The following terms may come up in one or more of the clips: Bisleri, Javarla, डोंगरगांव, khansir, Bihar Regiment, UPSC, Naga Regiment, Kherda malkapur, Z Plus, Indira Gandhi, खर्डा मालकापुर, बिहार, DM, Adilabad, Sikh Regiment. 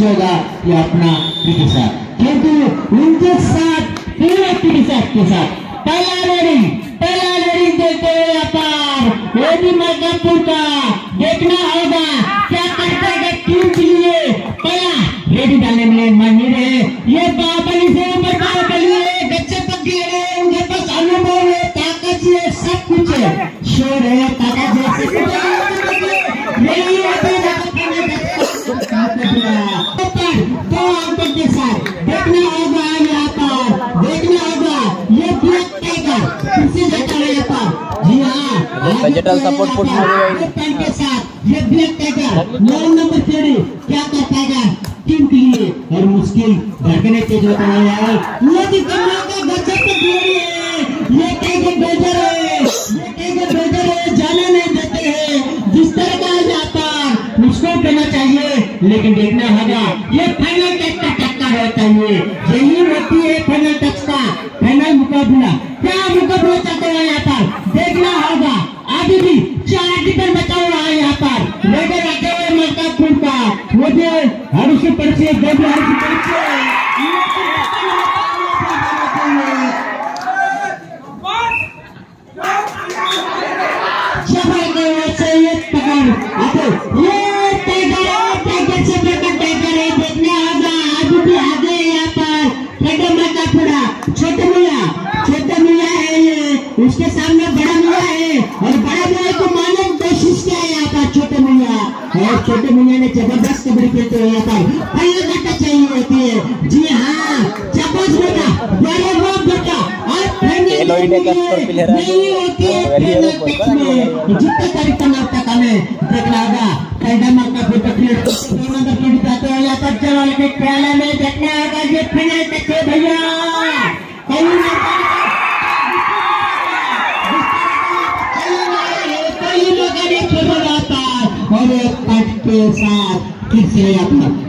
होगा ये अपना क्योंकि उनके साथ पूरे के साथ पहला रेडिंग देते हुए अपार मलकापुर का देखना होगा क्या करता है टीम के लिए पहला रेडिंग डालने में मन नहीं रहे। ये बाबली से ऊपर बच्चे तक गए उनके पास अनुभव है, ताकत है, सब कुछ है, शोर है, ताकत है के साथ देखना होगा। यहाँ पर देखना होगा ये क्या करता है टीम के लिए और मुश्किल धड़कने तेज होता है। ये जाना नहीं देते है जिस तरह का जाता उसको करना चाहिए, लेकिन देखना होगा ये फाइनल यही होती है फाइनल टच का फाइनल मुकाबला। क्या मुकाबला चाहते हैं यहाँ पर देखना होगा। अभी भी 4 विकेट बचा हुआ है यहाँ पर लेकर आते हुए मलकापुर का मुझे हर्ष परिचय उसके सामने बड़ा मिया है और बड़ा मिया को मारने की कोशिश किया है यहाँ पर छोटे मिया और छोटे मिया ने जबरदस्त कबड्डी खेलते हुए यहाँ पर पहले घंटा चाहिए होती है। जी हाँ, चपस बेटा बड़ा बाप बेटा और नहीं होती है जितना तारीख नाटक हमें देखना होगा। खेरदा मलकापुर चाहते हो यहाँ पर जवाल के पहले में देखना होगा ये फाइनल टच है भैया। के साथ किसे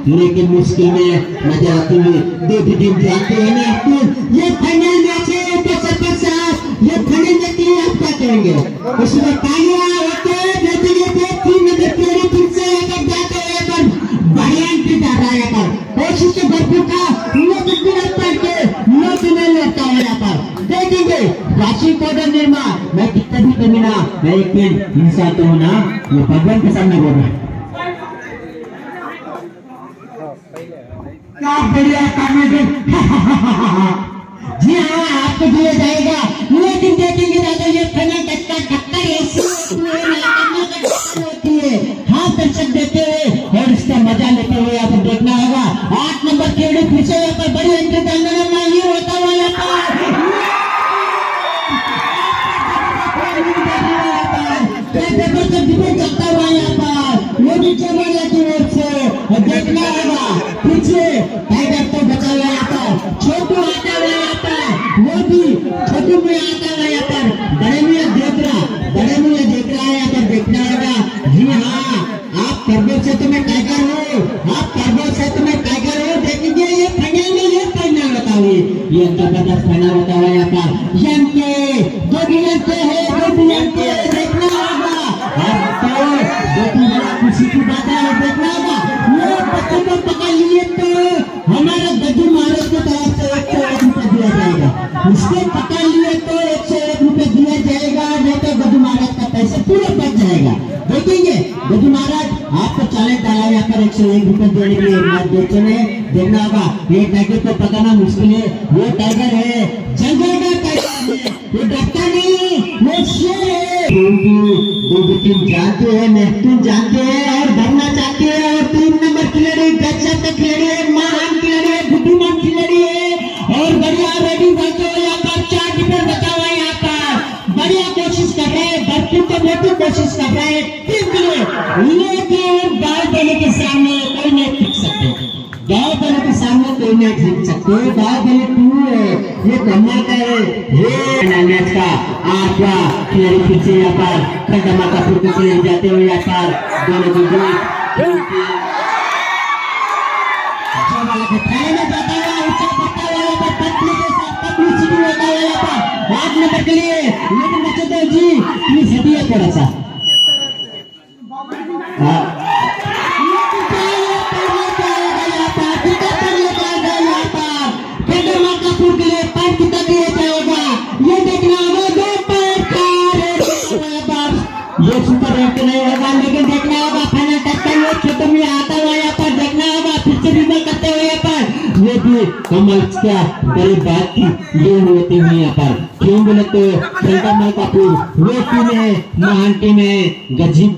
लेकिन मुश्किल में मजा आती है। दो टीम जाते हैं ना आपको ये फाइनल मैच है ये फाइनल में के लिए आप क्या करेंगे उसमें तालियां होते हैं देते देते टीम में पूरी टीम से अगर जाते हैं पर बयान की जा रहा है पर कोशिश से भरपूर का लोग पूरा करके लोग में लगता है यहां पर देखेंगे राशि कोडर निर्माण मैं कितना भी कमी ना मैं एक दिन इंसान तो हूं ना ये भगवान के सामने बोल रहा है। क्या बढ़िया काम है जी हाँ आपको दिया जाएगा लेकिन देखेंगे दादा ये फाइनल टच का टक्कर होती है हाँ दर्शक देते हुए और इसका मजा लेते हुए आपको देखना होगा। 8 नंबर खेड़ी पीछे यहाँ पर बड़ी एंट्री डालने में ये होता हुआ यहाँ पर वो भी जवाला की ओर से देखना होगा। पीछे टाइगर को बचा हुआ आता है छोटू आता हुआ आता है वो भी छोटू में आता हुआ यहाँ पर बड़े मियां देख रहा है यहाँ पर देखना होगा। जी हाँ आप पर्वत क्षेत्र में टाइगर हो देखेंगे ये फाइनल में ये फाइनल होता हुई ये जबरदस्त फाइनल होता हुआ यहाँ पर यम के दो देखना होगा। खुशी की बात है देखना होगा ये पत्थर को पकड़ लिए तो हमारा गद्दी महाराज को तरफ से 101 रुपये दिया जाएगा। उसको पकड़ लिए तो 101 रुपये दिया जाएगा नहीं तो गद्दी महाराज का पैसा पूरा बच जाएगा। देखेंगे गद्दी महाराज आपको चैलेंज डाला यहाँ पर 101 रुपये देने के लिए मत बेचो ने देखना होगा। ये टाइगर को पकड़ना मुश्किल है वो टाइगर है जंगल का टाइगर है वो डरता नहीं वो शेर है। टीम जानते हैं नेक्स्ट जानते हैं और भरना चाहते हैं और 3 नंबर खिलाड़ी गच्छत खिलाड़ी है महान खिलाड़ी है बुद्धिमान खिलाड़ी है और बढ़िया रेडी बचा हुआ यहाँ पर 4 विकेट बचा हुआ है यहाँ पर बढ़िया कोशिश कर रहे हैं भरपूर तो बहुत कोशिश कर रहे हैं टीम के लिए लेकिन गाँव वाले के सामने कोई नहीं टिक सकते गाँव वाले के सामने कोई नहीं टिक सकते गाँव वाले टू है जे धन्यता हे नांगण्याचा आपला खेळीचे व्यापार खर्डा मालकापूर के जाते हुए व्यापार के लिए लेकिन बच्चों जी प्लीज हटिए थोड़ा सा कमल क्या बड़ी बात थी ये होते हुए यहाँ पर क्यों बोलते खर्डा मालकापुर वो टीम है महान टीम है गजीब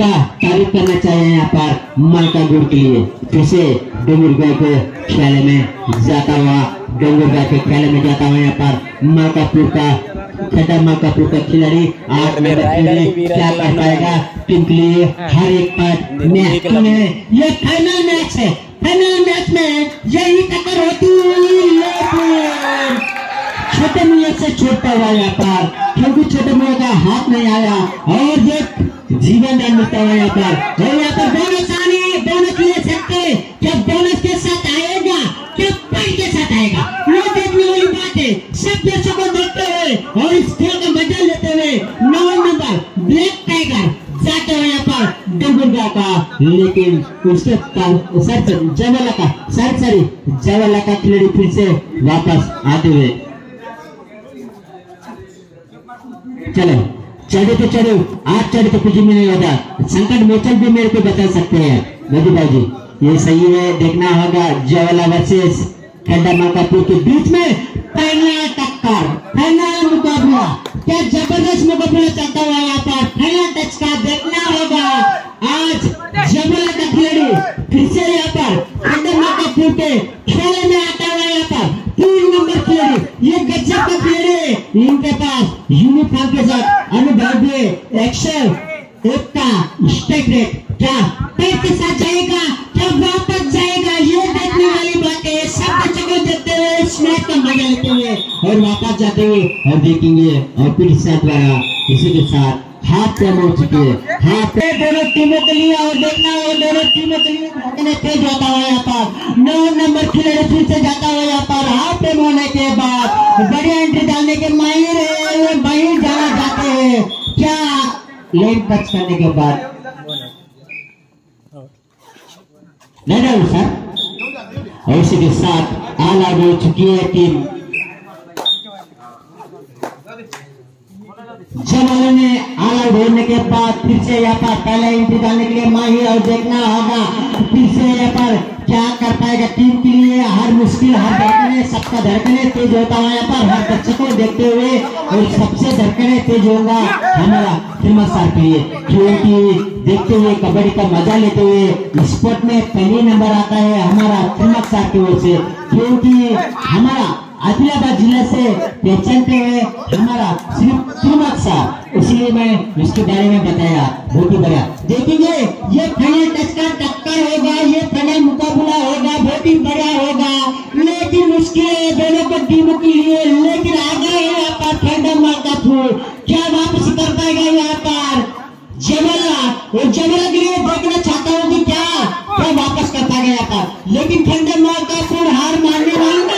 का तारीफ करना चाहिए यहाँ पर मालकापुर के लिए। फिर से डोंगरगांव के ख्याल में जाता हुआ डोंगरगांव के ख्याल में जाता हुआ यहाँ पर मालकापुर का खर्डा मालकापुर का खिलाड़ी आज में क्या कर पाएगा टीम के लिए हर एक पर महत्वपूर्ण है। ये फाइनल मैच है, फाइनल मैच में यही टक्कर होती लेकिन छोटे मियां से छोटा हुआ व्यापार क्योंकि छोटे मियां का हाथ नहीं आया और ये जीवन दान मिलता हुआ व्यापार बोनस आने बोनस ले सकते क्या बोनस के साथ आएगा क्या पाई के साथ आएगा वो देखने वाली बात है। सब दर्शकों को देखते हुए और इस खेल का मजा लेते हुए 9 नंबर ब्लैक टाइगर जाते हुए पर डोंगरगांव का लेकिन उसके जवाला का खिलाड़ी फिर से वापस आते हुए चलो चढ़े तो चढ़ो आप चढ़े तो कुछ भी नहीं होता संकट मोचन भी मेरे को बता सकते हैं मोदी भाई जी। ये सही है देखना होगा जवाला वर्सेस खर्डा मालकापुर के बीच में पहला टक्कर पहला मुकाबला क्या जबरदस्त मुकाबला चलता हुआ यहाँ पर पहला टच का देखना होगा। आज जवाला का खिलाड़ी फिर से यहाँ पर खर्डा मालकापुर के खेल में आता हुआ यहाँ पर 3 नंबर खिलाड़ी ये गजब का खिलाड़ी इनके पास यूनिफॉर्म के साथ अनुभाव्य एक्शन एकता स्ट्राइक रेट क्या पैर के साथ जाएगा क्या वापस जाएगा ये देखने वाली बात है। सब बच्चों को देते हुए इस मैच का मजा लेते हुए और वापस जाते हुए और देखेंगे और फिर साथ वाला इसी के साथ हाथ पे मोड़ चुके हैं हाथ पे दोनों टीमों के लिए और देखना है दोनों टीमों के लिए तेज जाता हुआ यहाँ पर 9 नंबर खिलाड़ी फिर से जाता हुआ यहाँ पर हाथ पे मोड़ने के बाद बढ़िया एंट्री डालने के माहिर है माहिर जाना जाते हैं क्या लेन टच करने के बाद नहीं सर और इसी के साथ आला हो चुकी है टीम जवाला ने आला ढोने के बाद फिर से यहाँ पर पहला एंट्री डालने के लिए माहिर और देखना होगा फिर से यहाँ पर क्या कर पाएगा टीम के लिए हर मुश्किल हर धड़कने सबका धड़कने तेज होता हुआ यहाँ पर हर बच्चे को देखते हुए और सबसे धड़कने तेज होगा हमारा फेमस सर के लिए क्योंकि देखते हुए कबड्डी का मजा लेते हुए स्पोर्ट में पहले नंबर आता है हमारा त्रिमक साहब की ओर से क्योंकि हमारा आदिलाबाद जिला से पहचानते हैं हमारा सिर्फ त्रिमक साहब इसलिए मैं इसके बारे में बताया बहुत ही बढ़िया। देखेंगे ये फाइनल टच का टक्कर होगा ये फाइनल मुकाबला होगा बहुत ही बड़ा होगा लेकिन उसके दोनों को टीमों के लिए लेकिन आगे है यहाँ पर खर्डा मालकापुर क्या वापस कर पाएगा यहाँ पर जवाला और जवाला के लिए देखना चाहता हूँ कि क्या क्या वापस कर पाएगा यहाँ पर लेकिन खर्डा मालकापुर हार मानने वाली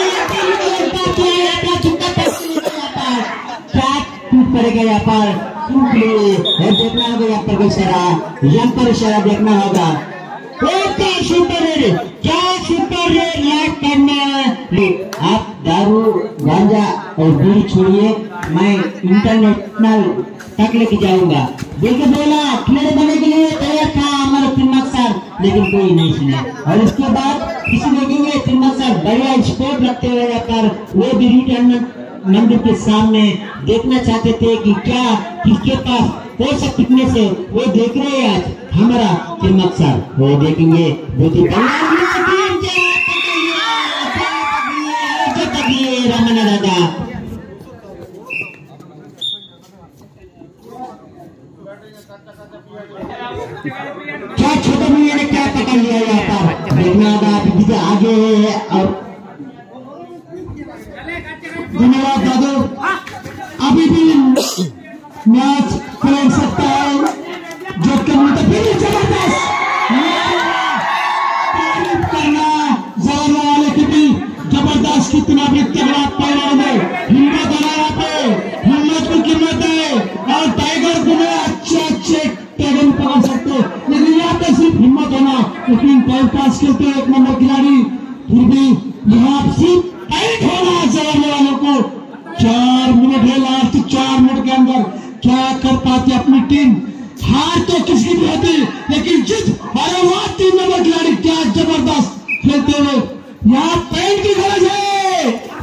क्या टूट पड़ेगा यहाँ पर टूट ले देखना होगा यहाँ पर कोई इशारा यहाँ पर इशारा देखना होगा क्या सुपर रेड याद करना आप दारू गांजा और बीड़ी छोड़िए मैं इंटरनेशनल तक लेके जाऊंगा देखिए बोला खिलाड़ी बनने के लिए तैयार था हमारा त्रिमक सर लेकिन कोई नहीं सुना और इसके बाद किसी देखेंगे त्रिमक सर बढ़िया स्पोर्ट रखते हुए जाकर वो भी रिटर्न मंदिर के सामने देखना चाहते थे कि क्या किसके पास पैसा कितने से वो देख रहे हैं आज हमारा त्रिमक सर वो देखेंगे बहुत ही दादा क्या छोटे भैया ने क्या पकड़ लिया यहाँ पर देखना होगा आगे और धन्यवाद दादू। अभी भी मैच खेल सकता है जो कि मुतफिर जबरदस्त तारीफ करना जवान वाले की भी जबरदस्त कितना भी तगड़ा पहलवान है। हिम्मत बनाया पे हिम्मत को कीमत है और टाइगर को में अच्छे टैगन पकड़ सकते हो लेकिन यहाँ पे सिर्फ हिम्मत होना लेकिन टाइम पास करते एक नंबर खिलाड़ी फिर भी यहाँ सिर्फ जवान वालों को 4 मिनट है लास्ट 4 मिनट के अंदर क्या कर पाती अपनी टीम। हार तो किसी भी होती लेकिन जिस बार 3 नंबर खिलाड़ी क्या जबरदस्त खेलते हुए यहाँ पैंट की गरज है।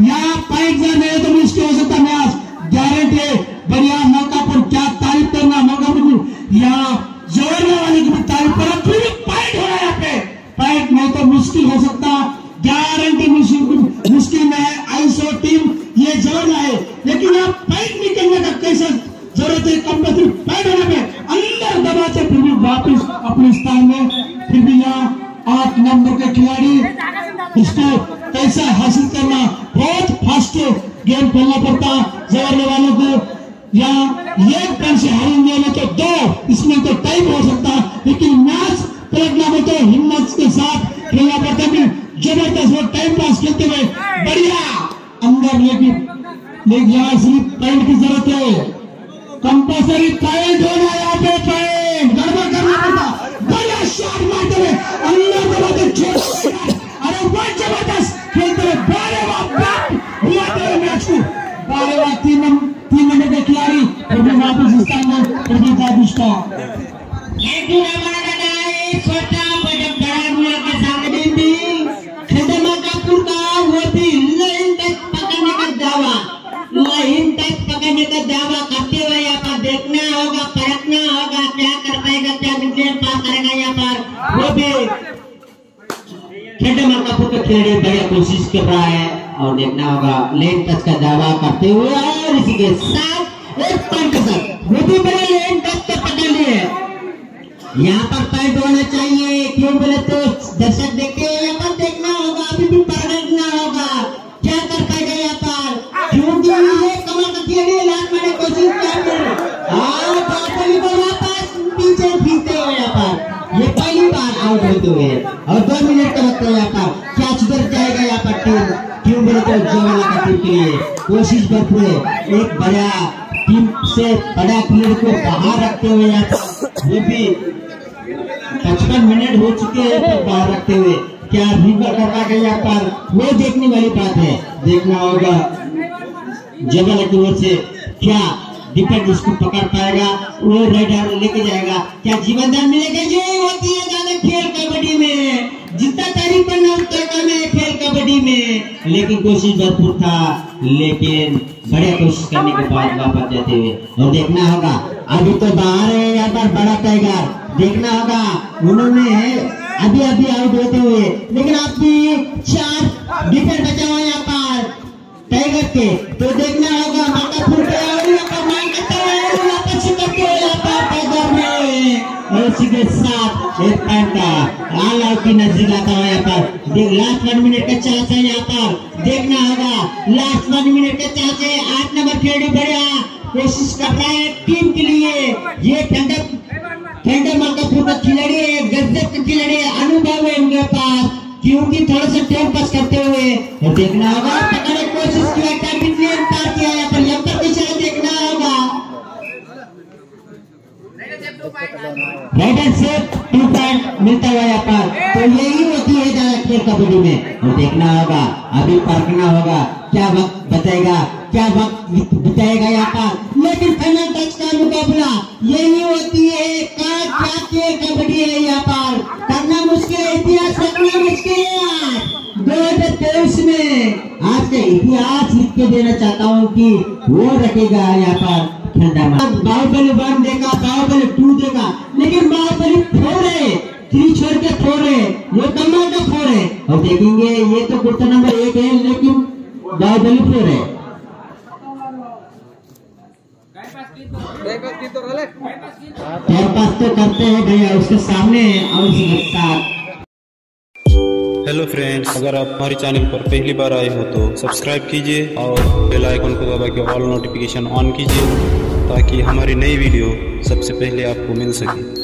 यहाँ पैंट जाने तो मुश्किल हो सकता मैच गारंटी है। बढ़िया मौकापुर क्या तारीफ करना मौकापुर यहाँ जवान वाले की भी तारीफ करना फिर पैंट हो रहा है यहाँ पे पैंट नहीं तो मुश्किल हो सकता गारंटी मुश्किल में है। आईसो टीम ये जवरला है लेकिन यहाँ पैंट निकलने का कैसा जरूरत है कम से पैंट होने पे अंदर दबाते फिर भी वापस अपने स्थान में फिर भी यहाँ 8 नंबर के खिलाड़ी इसको कैसा हासिल करना बहुत फास्ट गेम खेलना पड़ता जवरने वालों को। यहाँ एक पैंट से हारेंगे नहीं तो 2 इसमें तो टाइम हो सकता लेकिन मैच पलटना में तो हिम्मत के साथ खेलना पड़ता है। जबरदस्त वो टाइम पास खेलते हुए बढ़िया अंदर लेकिन यहाँ सिर्फ पैंट की जरूरत है कंपल्सरी पैंट होना यहाँ पे पैंट गड़बड़ करना पड़ता बढ़िया शॉट मारते हुए अंदर दबाते छोड़ अरे वो जबरदस्त खेलते हुए मैच को 12वां 3 नंबर के खिलाड़ी प्रभु वापस स्थान में प्रभु वापस का दावा करते हुए यहाँ पर देखना होगा परखना होगा क्या कर पाएगा क्या विकेट पा करेगा यहाँ पर वो भी खेड़े मलकापुर के खिलाड़ी बढ़िया कोशिश कर रहा है और देखना होगा लेन टच का दावा करते हुए और इसी के साथ एक पॉइंट वो भी बड़े लेन टच का पकड़ लिए। यहाँ पर पॉइंट होना चाहिए क्यों बोले तो दर्शक देखते हुए यहाँ पर देखना होगा अभी भी परखना होगा क्या कर पाएगा यहाँ पर क्योंकि ये पहली बार आउट होते हुए और 2 मिनट तक यहाँ पर क्या सुधर जाएगा यहाँ पर टीम क्यों बोले तो जवाला का टीम के लिए कोशिश करते हुए एक बड़ा टीम से बड़ा प्लेयर को बाहर रखते हुए यहाँ पर ये भी 55 मिनट हो चुके हैं तो बाहर रखते हुए क्या रिवर करवा गया यहाँ पर वो देखने वाली बात है। देखना होगा जवाला की ओर से क्या डिफेंड उसको पकड़ पाएगा वो राइडर लेके जाएगा क्या जीवनदान मिलेगा जो होती है ज्यादा खेल कबड्डी में जितना तारीफ करना उतना कम है खेल कबड्डी में लेकिन कोशिश भरपूर था लेकिन बढ़िया कोशिश करने के बाद वापस जाते हुए और देखना होगा अभी तो बाहर है यहाँ पर बड़ा टाइगर देखना होगा उन्होंने अभी अभी आउट होते हुए लेकिन आपकी 4 डिफेंड बचा हुआ यहाँ पर टाइगर के तो देखना होगा मलकापुर के के साथ एक पॉइंट का ऑल आउट की नजर आता है यहाँ पर लास्ट 1 मिनट का चांस है यहाँ पर देखना होगा लास्ट 1 मिनट का चांस है 8 नंबर खिलाड़ी बढ़िया कोशिश कर रहा है टीम के लिए ये खेड़ा मलकापुर का खिलाड़ी है गजब का खिलाड़ी है अनुभव है इनके पास क्योंकि थोड़ा सा टाइम पास करते हुए तो देखना होगा पकड़ने कोशिश किया राइडर से 2 पॉइंट मिलता हुआ यहाँ पर तो यही होती है ज्यादा खेल कबड्डी में और देखना होगा अभी परखना होगा क्या वक्त बताएगा क्या वक्त बिताएगा यहाँ पर लेकिन फाइनल टच का मुकाबला यही होती है क्या खेल कबड्डी है यहाँ पर करना मुश्किल है इतिहास करना मुश्किल है 2023 में आज का इतिहास लिख के देना चाहता हूँ कि वो रखेगा यहाँ पर बाहुबली 1 देखा बाहुबली 2 देखा लेकिन बाहुबली 4 है 3 छोड़ के 4 है वो कमाल का 4 है और देखेंगे ये तो कुर्ता नंबर 1 है लेकिन बाहुबली 4 है टाइम पास तो करते हैं भैया उसके सामने और उसके साथ। हेलो फ्रेंड्स, अगर आप हमारे चैनल पर पहली बार आए हो तो सब्सक्राइब कीजिए और बेल आइकन को दबा के ऑल नोटिफिकेशन ऑन कीजिए ताकि हमारी नई वीडियो सबसे पहले आपको मिल सके।